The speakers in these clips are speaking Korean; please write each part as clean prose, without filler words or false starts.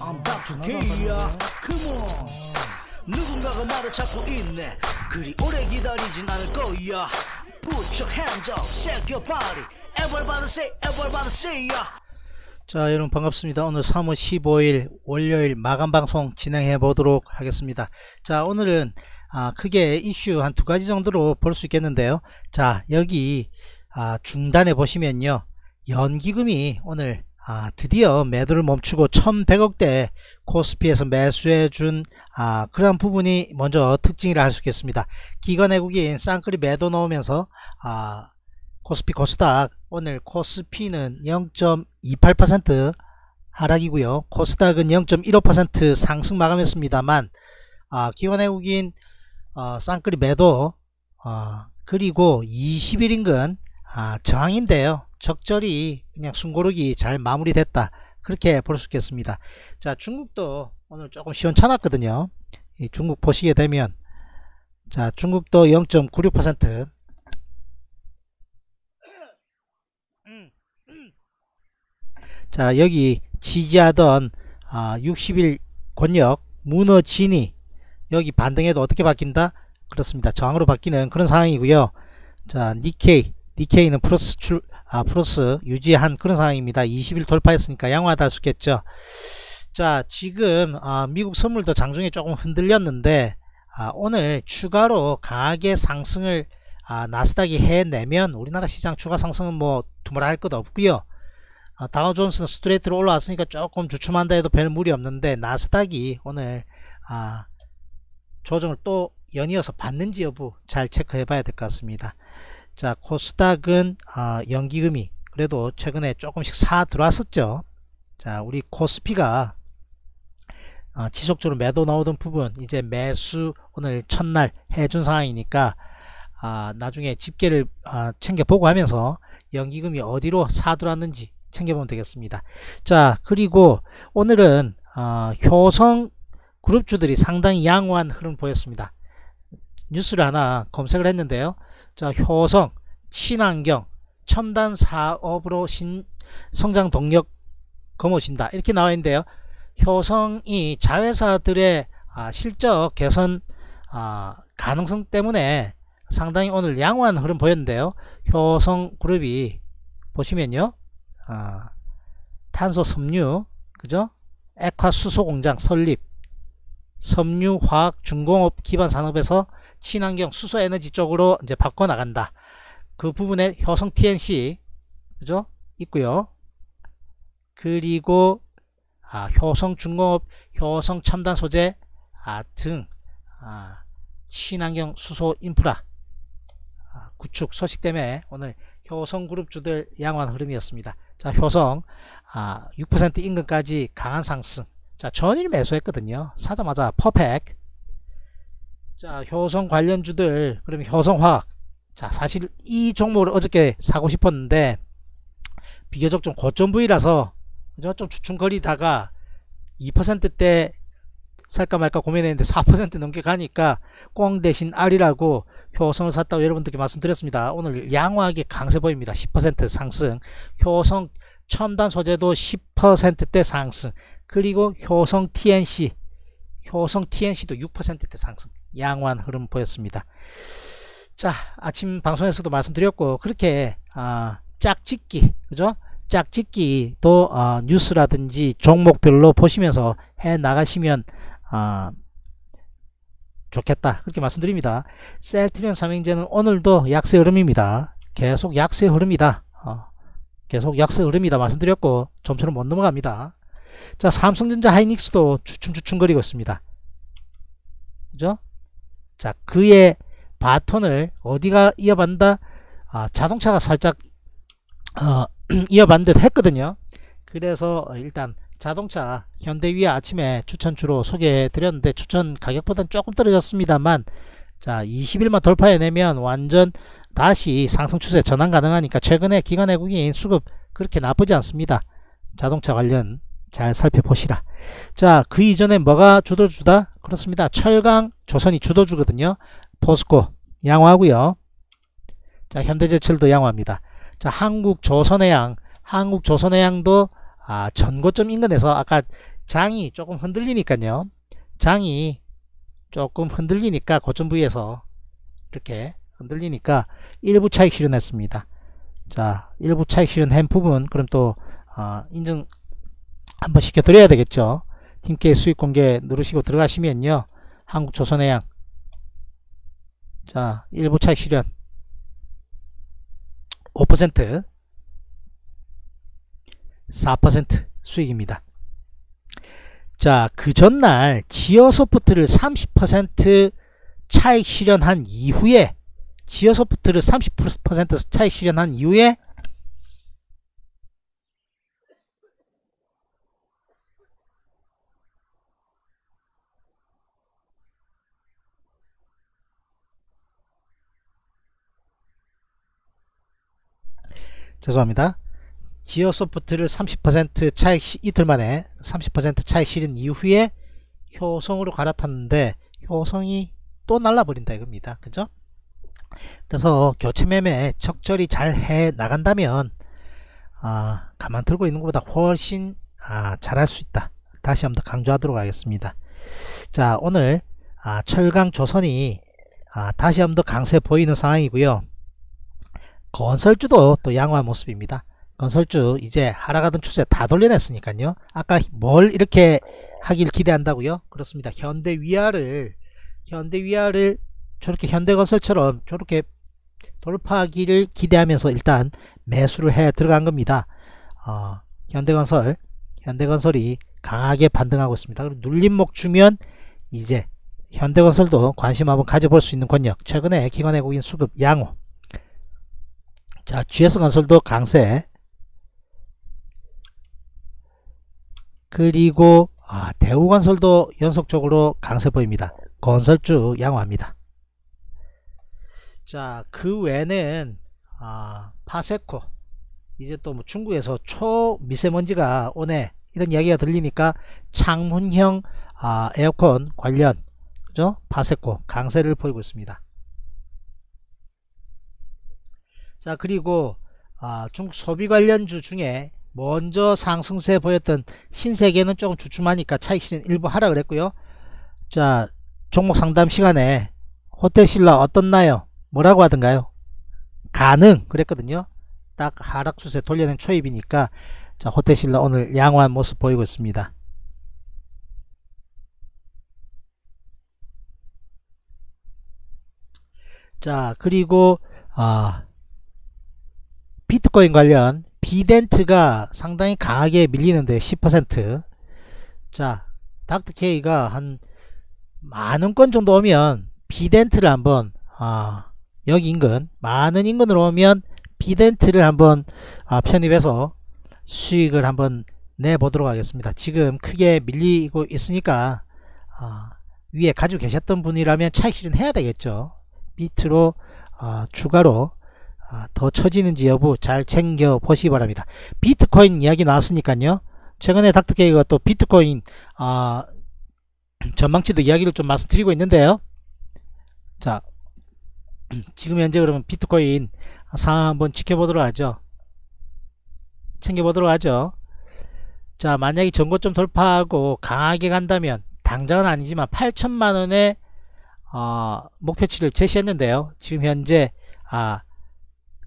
I'm back to K야. Come on. 누군가가 나를 찾고 있네. 그리 오래 기다리진 않을 거야. Put your hands up, shake your body. Everybody say, everybody say ya. 자, 여러분 반갑습니다. 오늘 3월 15일 월요일 마감 방송 진행해 보도록 하겠습니다. 자, 오늘은 크게 이슈 한 두 가지 정도로 볼 수 있겠는데요. 자, 여기 중단에 보시면요, 연기금이 오늘 드디어 매도를 멈추고 1100억대 코스피에서 매수해준 그런 부분이 먼저 특징이라 할 수 있겠습니다. 기관 외국인 쌍끌이 매도 넣으면서 코스피 코스닥, 오늘 코스피는 0.28% 하락이고요, 코스닥은 0.15% 상승 마감했습니다만, 기관 외국인 쌍끌이 매도, 그리고 20일 인근 저항인데요, 적절히 그냥 숨고르기 잘 마무리됐다, 그렇게 볼 수 있겠습니다. 자, 중국도 오늘 조금 시원찮았거든요. 이 중국 보시게 되면, 자, 중국도 0.96%, 자, 여기 지지하던 60일 권역 무너지니 여기 반등해도 어떻게 바뀐다? 그렇습니다. 저항으로 바뀌는 그런 상황이고요. 자, 니케이는 플러스 유지한 그런 상황입니다. 20일 돌파했으니까 양호하다 할 수 있겠죠. 자, 지금 미국 선물도 장중에 조금 흔들렸는데, 오늘 추가로 강하게 상승을 나스닥이 해내면 우리나라 시장 추가 상승은 뭐 두말할 것도 없고요. 다우존스는 스트레이트로 올라왔으니까 조금 주춤한다 해도 별 무리 없는데, 나스닥이 오늘 조정을 또 연이어서 받는지 여부 잘 체크해 봐야 될 것 같습니다. 자, 코스닥은 연기금이 그래도 최근에 조금씩 사 들어왔었죠. 자, 우리 코스피가 지속적으로 매도 나오던 부분 이제 매수 오늘 첫날 해준 상황이니까 나중에 집계를 챙겨보고 하면서 연기금이 어디로 사 들어왔는지 챙겨보면 되겠습니다. 자, 그리고 오늘은 효성 그룹주들이 상당히 양호한 흐름 보였습니다. 뉴스를 하나 검색을 했는데요. 자, 효성, 친환경, 첨단 사업으로 성장 동력 거머쥔다, 이렇게 나와 있는데요. 효성이 자회사들의 실적 개선 가능성 때문에 상당히 오늘 양호한 흐름 보였는데요. 효성 그룹이 보시면요, 탄소 섬유, 그죠? 액화 수소 공장 설립, 섬유 화학 중공업 기반 산업에서 친환경 수소 에너지 쪽으로 이제 바꿔 나간다. 그 부분에 효성 TNC, 그죠? 있고요. 그리고 효성 중공업, 효성 첨단 소재 등 친환경 수소 인프라 구축 소식 때문에 오늘 효성 그룹주들 양호한 흐름이었습니다. 자, 효성 6% 인근까지 강한 상승. 자, 전일 매수했거든요. 사자마자 퍼펙트. 자, 효성 관련주들, 그럼 효성화학. 자, 사실 이 종목을 어저께 사고 싶었는데 비교적 좀 고점 부위라서 좀 주춤거리다가 2%대 살까 말까 고민했는데 4% 넘게 가니까 꽁 대신 알이라고 효성을 샀다고 여러분들께 말씀드렸습니다. 오늘 양호하게 강세 보입니다. 10% 상승. 효성 첨단 소재도 10%대 상승. 그리고 효성 TNC, 효성 TNC도 6%대 상승. 양호한 흐름 보였습니다. 자, 아침 방송에서도 말씀드렸고, 그렇게 짝짓기, 그죠? 짝짓기도 뉴스라든지 종목별로 보시면서 해 나가시면 좋겠다, 그렇게 말씀드립니다. 셀트리온 삼행제는 오늘도 약세 흐름입니다. 계속 약세 흐름이다. 계속 약세 흐름이다 말씀드렸고, 점수는 못 넘어갑니다. 자, 삼성전자 하이닉스도 주춤주춤거리고 있습니다. 그죠? 자, 그의 바톤을 어디가 이어받는다? 자동차가 살짝 이어받는 듯 했거든요. 그래서 일단 자동차 현대위아 아침에 추천주로 소개해 드렸는데 추천 가격보다는 조금 떨어졌습니다만, 자, 20일만 돌파해내면 완전 다시 상승 추세 전환 가능하니까 최근에 기관 외국인 수급 그렇게 나쁘지 않습니다. 자동차 관련 잘 살펴보시라. 자, 그 이전에 뭐가 주도주다? 그렇습니다. 철강, 조선이 주도주거든요. 포스코 양호하고요. 자, 현대제철도 양호합니다. 자, 한국조선해양, 한국조선해양도 전고점 인근에서 아까 장이 조금 흔들리니까요. 장이 조금 흔들리니까 고점 부위에서 이렇게 흔들리니까 일부 차익 실현했습니다. 자, 일부 차익 실현한 부분 그럼 또 인증 한번 시켜드려야 되겠죠. 팀케이 수익 공개 누르시고 들어가시면요, 한국조선해양 자 일부 차익 실현 5% 4% 수익입니다. 자, 그 전날 지어소프트를 30% 차익 실현한 이후에 지어소프트를 30% 차익 실현한 이후에 죄송합니다. 지어소프트를 30% 차익 이틀 만에 30% 차익 실현 이후에 효성으로 갈아탔는데 효성이 또 날라버린다 이겁니다. 그죠? 그래서 교체 매매 적절히 잘 해 나간다면 가만 들고 있는 것보다 훨씬 잘할 수 있다. 다시 한번 더 강조하도록 하겠습니다. 자, 오늘 철강조선이 다시 한번 더 강세 보이는 상황이고요. 건설주도 또 양호한 모습입니다. 건설주 이제 하락하던 추세 다 돌려냈으니까요. 아까 뭘 이렇게 하길 기대한다고요? 그렇습니다. 현대위아를 저렇게 현대건설처럼 저렇게 돌파하기를 기대하면서 일단 매수를 해 들어간 겁니다. 현대건설이 강하게 반등하고 있습니다. 그럼 눌림목 주면 이제 현대건설도 관심 한번 가져볼 수 있는 권역. 최근에 기관의 외국인 수급 양호. 자, GS건설도 강세. 그리고 대우건설도 연속적으로 강세 보입니다. 건설주 양호합니다. 자, 그 외에는 파세코 이제 또 뭐 중국에서 초미세먼지가 오네 이런 이야기가 들리니까 창문형 에어컨 관련 그죠? 파세코 강세를 보이고 있습니다. 자, 그리고 중국 소비 관련주 중에 먼저 상승세 보였던 신세계는 조금 주춤하니까 차익 실현 일부 하라 그랬고요. 자, 종목 상담 시간에 호텔신라 어떻나요? 뭐라고 하던가요? 가능 그랬거든요. 딱 하락 추세 돌려낸 초입이니까 자, 호텔신라 오늘 양호한 모습 보이고 있습니다. 자, 그리고 비트코인 관련 비덴트가 상당히 강하게 밀리는데 10% 자, 닥터K가 한 만원권 정도 오면 비덴트를 한번 여기 인근 많은 인근으로 오면 비덴트를 한번 편입해서 수익을 한번 내보도록 하겠습니다. 지금 크게 밀리고 있으니까 위에 가지고 계셨던 분이라면 차익 실현 해야 되겠죠. 비트로 추가로 더 처지는지 여부 잘 챙겨 보시기 바랍니다. 비트코인 이야기 나왔으니까요. 최근에 닥터케이가 또 비트코인 전망치도 이야기를 좀 말씀드리고 있는데요. 자, 지금 현재 그러면 비트코인 상황 한번 지켜보도록 하죠. 챙겨보도록 하죠. 자, 만약에 전고점 돌파하고 강하게 간다면 당장은 아니지만 8천만원의 목표치를 제시했는데요. 지금 현재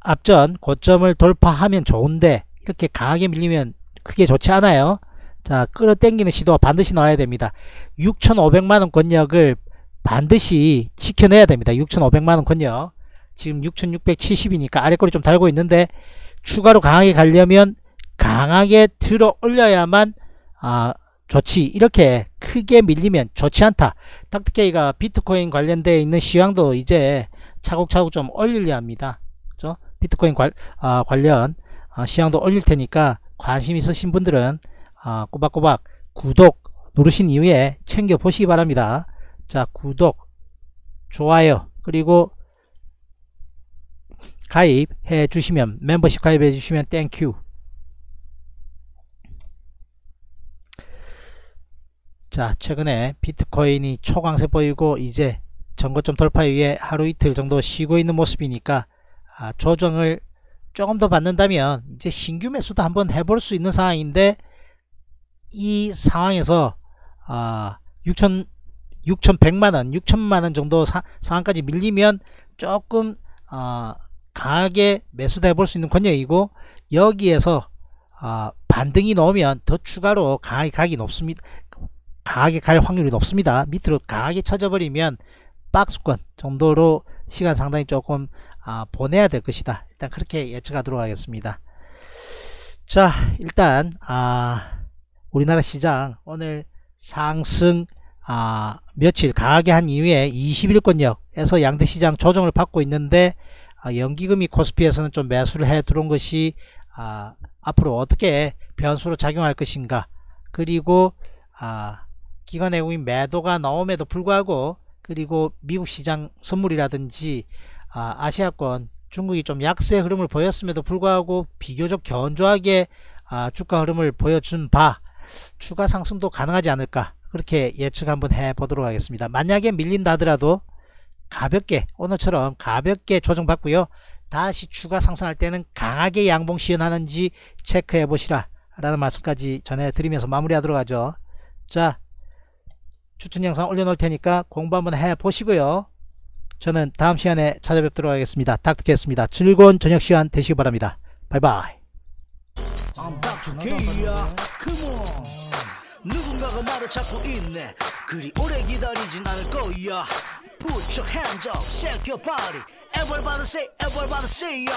앞전 고점을 돌파하면 좋은데 이렇게 강하게 밀리면 그게 좋지 않아요. 자, 끌어당기는 시도가 반드시 나와야 됩니다. 6,500만원 권역을 반드시 지켜내야 됩니다. 6,500만원 권역 지금 6,670이니까 아래꼬리 좀 달고 있는데 추가로 강하게 가려면 강하게 들어 올려야만 좋지. 이렇게 크게 밀리면 좋지 않다. 닥터K가 비트코인 관련되어 있는 시황도 이제 차곡차곡 좀 올리려 합니다. 그렇죠? 비트코인 관련 시황도 올릴 테니까 관심 있으신 분들은 꼬박꼬박 구독 누르신 이후에 챙겨 보시기 바랍니다. 자, 구독, 좋아요, 그리고 가입해 주시면 멤버십 가입해 주시면 땡큐. 자, 최근에 비트코인이 초강세 보이고 이제 전고점 돌파 위에 하루 이틀 정도 쉬고 있는 모습이니까 조정을 조금 더 받는다면 이제 신규 매수도 한번 해볼 수 있는 상황인데 이 상황에서 6,100만원 정도 상황까지 밀리면 조금 강하게 매수도 해볼 수 있는 권역이고, 여기에서 반등이 나오면 더 추가로 강하게 가기 높습니다. 강하게 갈 확률이 높습니다. 밑으로 강하게 쳐져버리면 박스권 정도로 시간 상당히 조금 보내야 될 것이다. 일단 그렇게 예측하도록 하겠습니다. 자, 일단 우리나라 시장 오늘 상승 며칠 강하게 한 이후에 20일권역에서 양대 시장 조정을 받고 있는데, 연기금이 코스피에서는 좀 매수를 해 들어온 것이 앞으로 어떻게 변수로 작용할 것인가, 그리고 기관 외국인 매도가 나옴에도 불구하고, 그리고 미국 시장 선물이라든지 아시아권 중국이 좀 약세 흐름을 보였음에도 불구하고 비교적 견조하게 주가 흐름을 보여준 바, 추가 상승도 가능하지 않을까, 그렇게 예측 한번 해보도록 하겠습니다. 만약에 밀린다 하더라도 가볍게 오늘처럼 가볍게 조정받고요, 다시 추가 상승할 때는 강하게 양봉 시연하는지 체크해 보시라 라는 말씀까지 전해드리면서 마무리하도록 하죠. 자, 추천 영상 올려놓을 테니까 공부 한번 해 보시고요, 저는 다음 시간에 찾아뵙도록 하겠습니다. 닥터케였습니다. 즐거운 저녁 시간 되시기 바랍니다. 바이바이. 누군가가 말을 찾고 있네. 그리 오래 기다리진 않을 거야. Put your hands up, shake your body. Everybody say, everybody say.